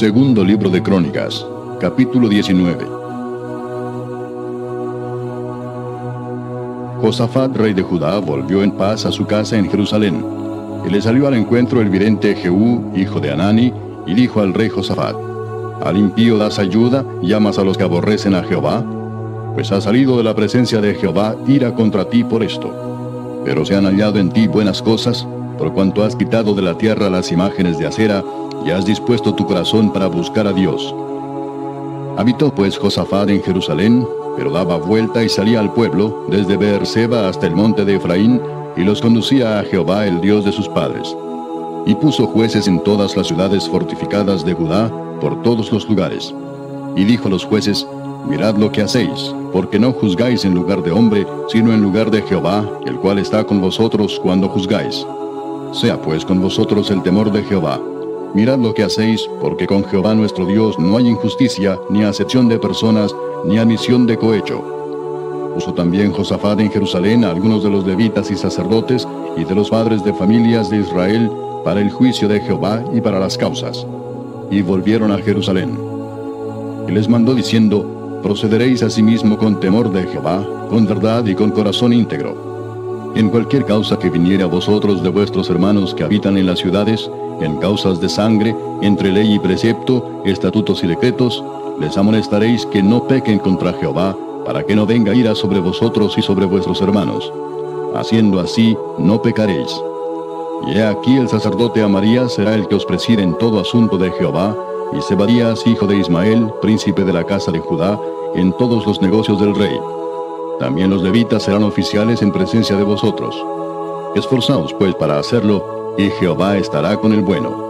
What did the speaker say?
Segundo libro de Crónicas, capítulo 19. Josafat, rey de Judá, volvió en paz a su casa en Jerusalén, y le salió al encuentro el vidente Jehú, hijo de Hanani, y dijo al rey Josafat: Al impío das ayuda, y amas a los que aborrecen a Jehová, pues ha salido de la presencia de Jehová ira contra ti por esto. Pero se han hallado en ti buenas cosas, por cuanto has quitado de la tierra las imágenes de acera, y has dispuesto tu corazón para buscar a Dios. Habitó pues Josafat en Jerusalén, pero daba vuelta y salía al pueblo, desde Beher Seba hasta el monte de Efraín, y los conducía a Jehová, el Dios de sus padres. Y puso jueces en todas las ciudades fortificadas de Judá, por todos los lugares. Y dijo a los jueces: Mirad lo que hacéis, porque no juzgáis en lugar de hombre, sino en lugar de Jehová, el cual está con vosotros cuando juzgáis. Sea pues con vosotros el temor de Jehová. Mirad lo que hacéis, porque con Jehová nuestro Dios no hay injusticia, ni acepción de personas, ni admisión de cohecho. Puso también Josafat en Jerusalén a algunos de los levitas y sacerdotes, y de los padres de familias de Israel, para el juicio de Jehová y para las causas. Y volvieron a Jerusalén. Y les mandó diciendo: Procederéis asimismo con temor de Jehová, con verdad y con corazón íntegro. En cualquier causa que viniera a vosotros de vuestros hermanos que habitan en las ciudades, en causas de sangre, entre ley y precepto, estatutos y decretos, les amonestaréis que no pequen contra Jehová, para que no venga ira sobre vosotros y sobre vuestros hermanos. Haciendo así, no pecaréis. Y he aquí, el sacerdote Amaría será el que os preside en todo asunto de Jehová, y Zebadías, hijo de Ismael, príncipe de la casa de Judá, en todos los negocios del rey. También los levitas serán oficiales en presencia de vosotros. Esforzaos pues para hacerlo, y Jehová estará con el bueno.